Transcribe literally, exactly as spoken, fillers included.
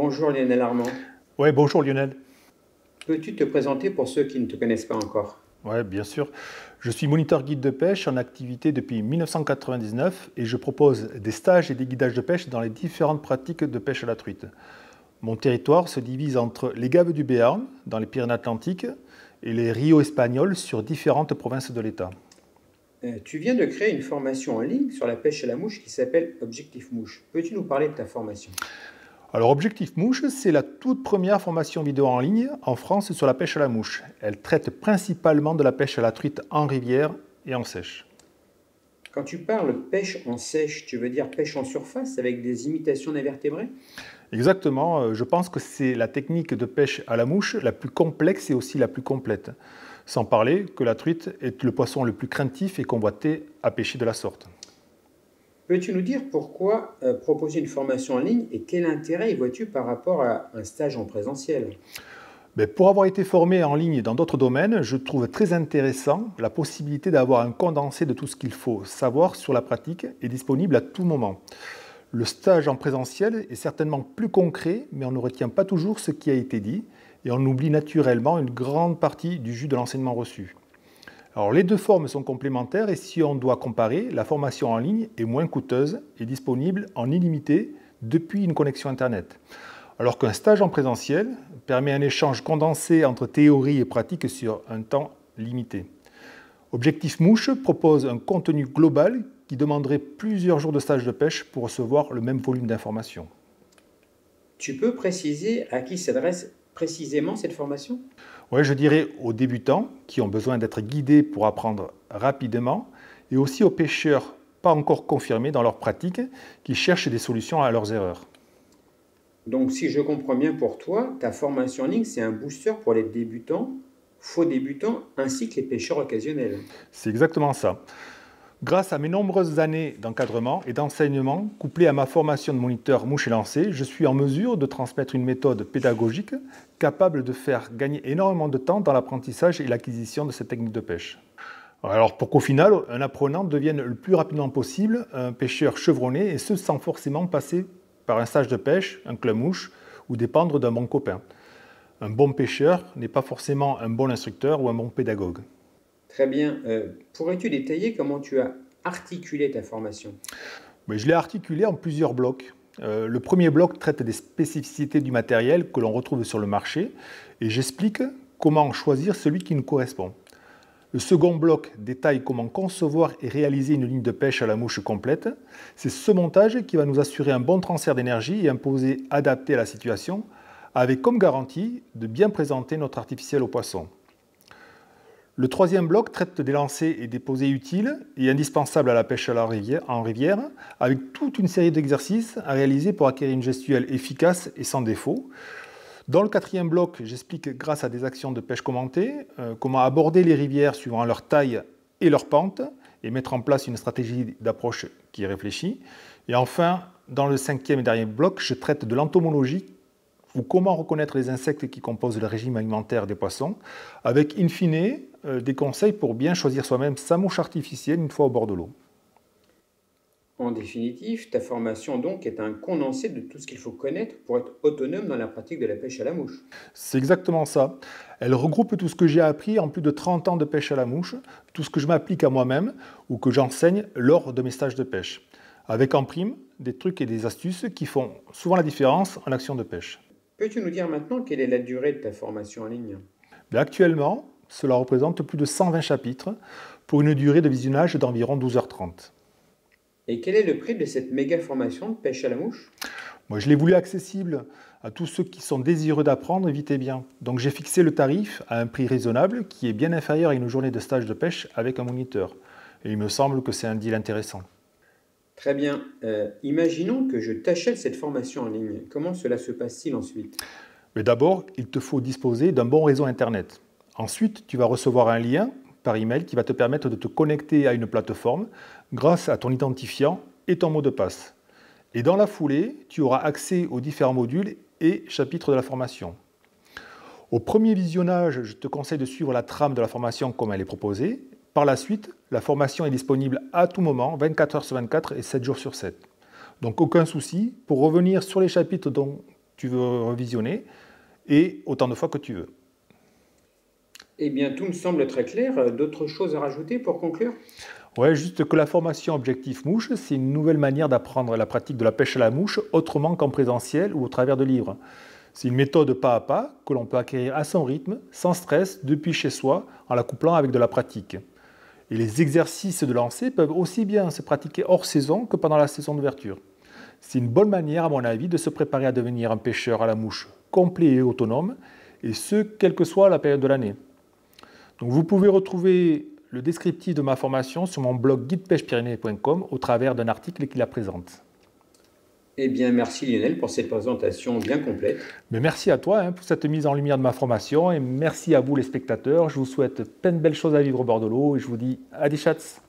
Bonjour Lionel Armand. Oui, bonjour Lionel. Peux-tu te présenter pour ceux qui ne te connaissent pas encore? Oui, bien sûr. Je suis moniteur guide de pêche en activité depuis mille neuf cent quatre-vingt-dix-neuf et je propose des stages et des guidages de pêche dans les différentes pratiques de pêche à la truite. Mon territoire se divise entre les Gaves du Béarn, dans les Pyrénées Atlantiques, et les rios espagnols sur différentes provinces de l'État. Euh, tu viens de créer une formation en ligne sur la pêche à la mouche qui s'appelle Objectif Mouche. Peux-tu nous parler de ta formation? Alors Objectif Mouche, c'est la toute première formation vidéo en ligne en France sur la pêche à la mouche. Elle traite principalement de la pêche à la truite en rivière et en sèche. Quand tu parles pêche en sèche, tu veux dire pêche en surface avec des imitations d'invertébrés? Exactement, je pense que c'est la technique de pêche à la mouche la plus complexe et aussi la plus complète. Sans parler que la truite est le poisson le plus craintif et convoité à pêcher de la sorte. Peux-tu nous dire pourquoi proposer une formation en ligne et quel intérêt y vois-tu par rapport à un stage en présentiel? Mais pour avoir été formé en ligne dans d'autres domaines, je trouve très intéressant la possibilité d'avoir un condensé de tout ce qu'il faut savoir sur la pratique et disponible à tout moment. Le stage en présentiel est certainement plus concret, mais on ne retient pas toujours ce qui a été dit et on oublie naturellement une grande partie du jus de l'enseignement reçu. Alors les deux formes sont complémentaires et si on doit comparer, la formation en ligne est moins coûteuse et disponible en illimité depuis une connexion Internet. Alors qu'un stage en présentiel permet un échange condensé entre théorie et pratique sur un temps limité. Objectif Mouche propose un contenu global qui demanderait plusieurs jours de stage de pêche pour recevoir le même volume d'informations. Tu peux préciser à qui s'adresse précisément cette formation? Oui, je dirais aux débutants qui ont besoin d'être guidés pour apprendre rapidement et aussi aux pêcheurs pas encore confirmés dans leur pratique qui cherchent des solutions à leurs erreurs. Donc si je comprends bien pour toi, ta formation en ligne c'est un booster pour les débutants, faux débutants ainsi que les pêcheurs occasionnels. C'est exactement ça. Grâce à mes nombreuses années d'encadrement et d'enseignement, couplées à ma formation de moniteur mouche et lancée, je suis en mesure de transmettre une méthode pédagogique capable de faire gagner énormément de temps dans l'apprentissage et l'acquisition de cette technique de pêche. Alors pour qu'au final, un apprenant devienne le plus rapidement possible un pêcheur chevronné et ce sans forcément passer par un stage de pêche, un club mouche ou dépendre d'un bon copain. Un bon pêcheur n'est pas forcément un bon instructeur ou un bon pédagogue. Très bien. Euh, pourrais-tu détailler comment tu as articulé ta formation? Mais je l'ai articulée en plusieurs blocs. Euh, le premier bloc traite des spécificités du matériel que l'on retrouve sur le marché et j'explique comment choisir celui qui nous correspond. Le second bloc détaille comment concevoir et réaliser une ligne de pêche à la mouche complète. C'est ce montage qui va nous assurer un bon transfert d'énergie et un posé adapté à la situation, avec comme garantie de bien présenter notre artificiel au poisson. Le troisième bloc traite des lancers et des posés utiles et indispensables à la pêche à la rivière, en rivière, avec toute une série d'exercices à réaliser pour acquérir une gestuelle efficace et sans défaut. Dans le quatrième bloc, j'explique grâce à des actions de pêche commentées euh, comment aborder les rivières suivant leur taille et leur pente et mettre en place une stratégie d'approche qui est réfléchie. Et enfin, dans le cinquième et dernier bloc, je traite de l'entomologie ou comment reconnaître les insectes qui composent le régime alimentaire des poissons, avec in fine euh, des conseils pour bien choisir soi-même sa mouche artificielle une fois au bord de l'eau. En définitive, ta formation donc est un condensé de tout ce qu'il faut connaître pour être autonome dans la pratique de la pêche à la mouche. C'est exactement ça. Elle regroupe tout ce que j'ai appris en plus de trente ans de pêche à la mouche, tout ce que je m'applique à moi-même ou que j'enseigne lors de mes stages de pêche, avec en prime des trucs et des astuces qui font souvent la différence en action de pêche. Peux-tu nous dire maintenant quelle est la durée de ta formation en ligne? Bien, actuellement, cela représente plus de cent vingt chapitres pour une durée de visionnage d'environ douze heures trente. Et quel est le prix de cette méga formation de pêche à la mouche? Moi, je l'ai voulu accessible à tous ceux qui sont désireux d'apprendre vite et bien. Donc j'ai fixé le tarif à un prix raisonnable qui est bien inférieur à une journée de stage de pêche avec un moniteur. Et il me semble que c'est un deal intéressant. Très bien. Euh, imaginons que je t'achète cette formation en ligne. Comment cela se passe-t-il ensuite? Mais d'abord, il te faut disposer d'un bon réseau Internet. Ensuite, tu vas recevoir un lien par email qui va te permettre de te connecter à une plateforme grâce à ton identifiant et ton mot de passe. Et dans la foulée, tu auras accès aux différents modules et chapitres de la formation. Au premier visionnage, je te conseille de suivre la trame de la formation comme elle est proposée. Par la suite, la formation est disponible à tout moment, vingt-quatre heures sur vingt-quatre et sept jours sur sept. Donc aucun souci, pour revenir sur les chapitres dont tu veux revisionner, et autant de fois que tu veux. Eh bien, tout me semble très clair. D'autres choses à rajouter pour conclure? Oui, juste que la formation Objectif Mouche, c'est une nouvelle manière d'apprendre la pratique de la pêche à la mouche autrement qu'en présentiel ou au travers de livres. C'est une méthode pas à pas que l'on peut acquérir à son rythme, sans stress, depuis chez soi, en la couplant avec de la pratique. Et les exercices de lancer peuvent aussi bien se pratiquer hors saison que pendant la saison d'ouverture. C'est une bonne manière, à mon avis, de se préparer à devenir un pêcheur à la mouche complet et autonome, et ce, quelle que soit la période de l'année. Donc vous pouvez retrouver le descriptif de ma formation sur mon blog guide pêche pyrénées point com au travers d'un article qui la présente. Eh bien, merci Lionel pour cette présentation bien complète. Mais merci à toi hein, pour cette mise en lumière de ma formation, et merci à vous les spectateurs. Je vous souhaite plein de belles choses à vivre au bord de l'eau et je vous dis à des chats.